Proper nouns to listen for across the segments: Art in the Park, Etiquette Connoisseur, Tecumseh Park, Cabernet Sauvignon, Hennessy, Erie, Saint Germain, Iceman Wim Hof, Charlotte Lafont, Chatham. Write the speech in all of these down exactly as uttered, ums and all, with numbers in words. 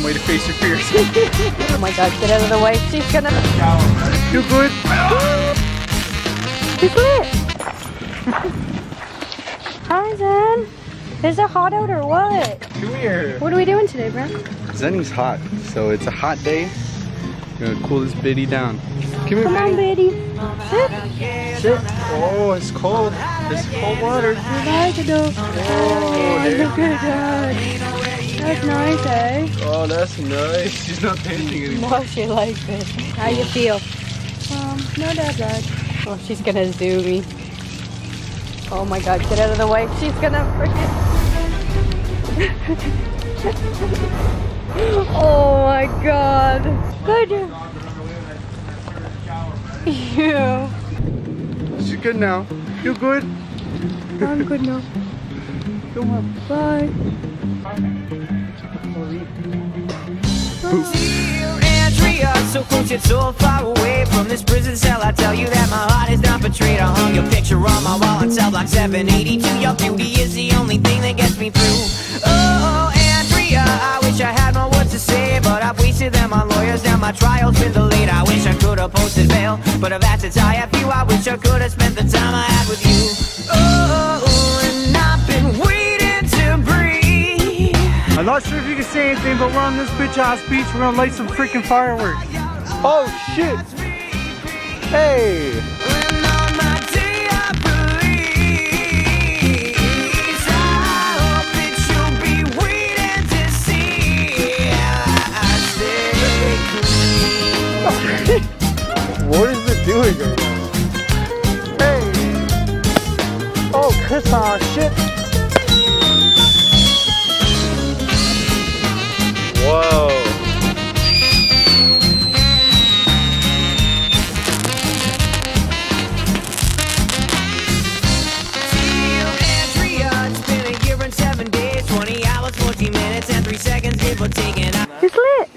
wrong way to face your fears. Oh my God, get out of the way. She's gonna... Too good. She's lit. Hi, Zen. Is it hot out or what? Come here. What are we doing today, bro? Zenny's hot, so it's a hot day. We're gonna cool this biddy down. Come here, Come on, biddy. Sit. Sit. Oh, it's cold. It's cold water. I like it though. Oh, look at that. That's nice, eh? Oh, that's nice. She's not painting anymore. No, she likes it. How you feel? Um, not that bad. Oh, she's gonna zoom me. Oh my God, get out of the way. She's gonna freaking... Oh my God. Good. You. She's good now. You good? I'm good now. Come on. Bye. Andrea, so close yet so far away from this prison cell. I tell you that my heart is not betrayed. I hung your picture on my wall on cell block seven eighty-two. Your beauty is the only thing that gets me through. Oh, Andrea, I wish I had more words to say, but I've wasted them on lawyers. Now my trial's been delayed. I wish I could have posted bail, but I've had to tie a few. I wish I could have spent the time I had with you. Oh, and I've been waiting to breathe. I'm not sure if you can say anything, but we're on this bitch ass beach. We're gonna light some freaking fireworks. Oh shit! Hey! What is it doing right now? Hey! Oh, Chris, aw shit! Whoa! It's been a year and seven days, twenty hours, fourteen minutes, and three seconds before taking out. It's lit!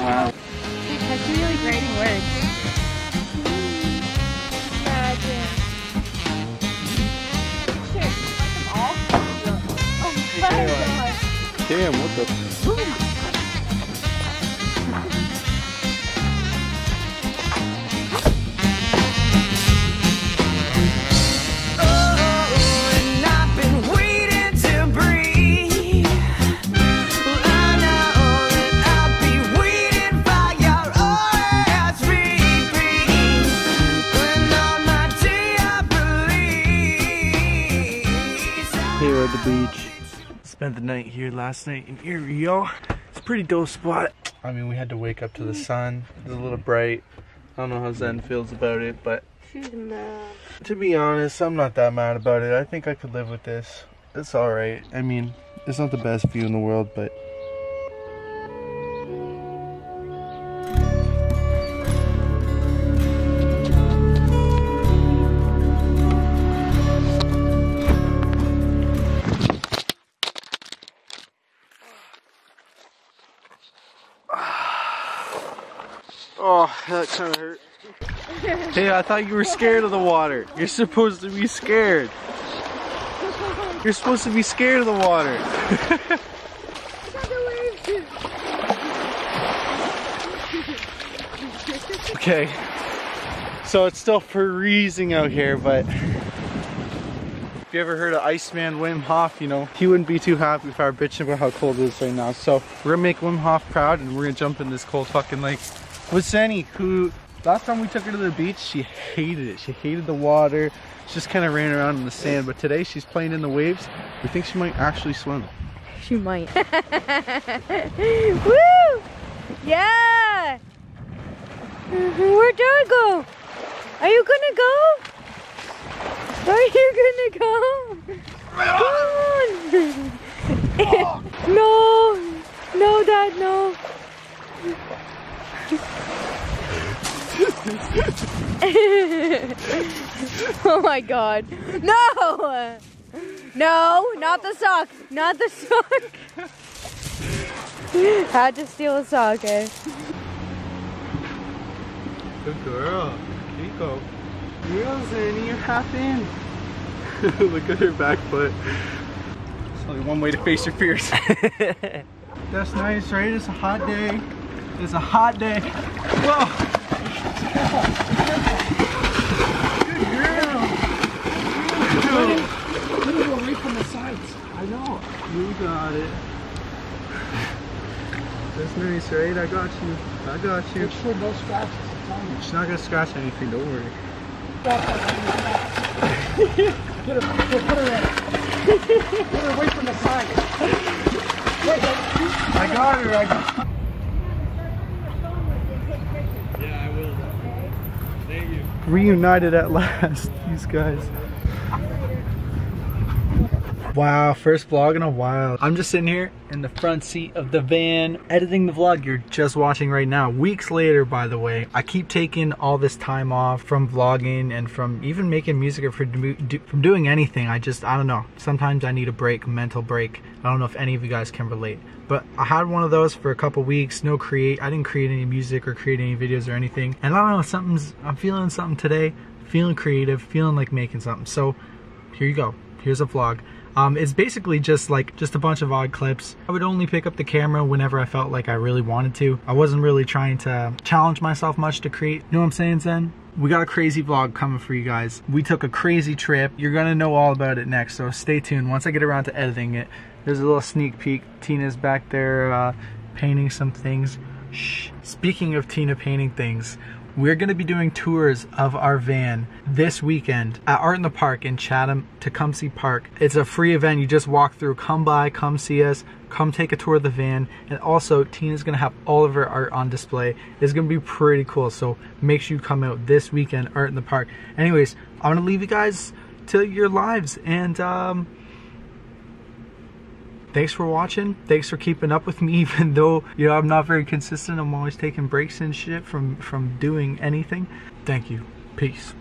Wow. That's really grating words. Damn, what the? Ooh. Oh, and I've been waiting to breathe. Well, I know that I'll be waiting for your always reprieve. When all my day I believe. Here at the beach. Spent the night here last night in Erie, y'all. It's a pretty dope spot. I mean, we had to wake up to the sun. It's a little bright. I don't know how Zen feels about it, but... She's mad. To be honest, I'm not that mad about it. I think I could live with this. It's alright. I mean, it's not the best view in the world, but... Oh, that kind of hurt. Hey, I thought you were scared of the water. You're supposed to be scared. You're supposed to be scared of the water. Okay. So it's still freezing out here, but if you ever heard of Iceman Wim Hof, you know, he wouldn't be too happy if I were bitching about how cold it is right now. So we're gonna make Wim Hof proud and we're gonna jump in this cold fucking lake. With Sandy, who last time we took her to the beach, she hated it. She hated the water. She just kind of ran around in the sand. But today she's playing in the waves. We think she might actually swim. She might. Woo! Yeah! Where do I go? Are you gonna go? Are you gonna go? Come on! No! No, Dad, no! Oh my God. No! No, not the sock. Not the sock. Had to steal a sock, eh? Good girl. Here you go. Girls, Zanny, you're half in. Look at her back foot. only one way to face your fears. That's nice, right? It's a hot day. It's a hot day. Whoa! Good girl! Good girl! From the sides. I know. You got it. That's nice, right? I got you. I got you. Make sure no scratches. It's not gonna scratch anything, don't worry. Get her, put her in. Get her away from the side. I got her, I got her. Yeah, I will. Thank you. Reunited at last, these guys. Wow, first vlog in a while. I'm just sitting here in the front seat of the van, editing the vlog you're just watching right now. Weeks later, by the way, I keep taking all this time off from vlogging and from even making music or from doing anything. I just, I don't know. Sometimes I need a break, mental break. I don't know if any of you guys can relate. But I had one of those for a couple weeks, no create. I didn't create any music or create any videos or anything. And I don't know, something's, I'm feeling something today, feeling creative, feeling like making something. So here you go, here's a vlog. Um, it's basically just like, just a bunch of odd clips. I would only pick up the camera whenever I felt like I really wanted to. I wasn't really trying to challenge myself much to create. You know what I'm saying, Zen? We got a crazy vlog coming for you guys. We took a crazy trip. You're gonna know all about it next, so stay tuned. Once I get around to editing it, there's a little sneak peek. Tina's back there uh, painting some things. Shh. Speaking of Tina painting things, we're gonna be doing tours of our van this weekend at Art in the Park in Chatham, Tecumseh Park. It's a free event, you just walk through, come by, come see us, come take a tour of the van, and also Tina's gonna have all of her art on display. It's gonna be pretty cool, so make sure you come out this weekend, Art in the Park. Anyways, I'm gonna leave you guys to your lives, and um, thanks for watching. Thanks for keeping up with me, even though, you know, I'm not very consistent. I'm always taking breaks and shit from, from doing anything. Thank you. Peace.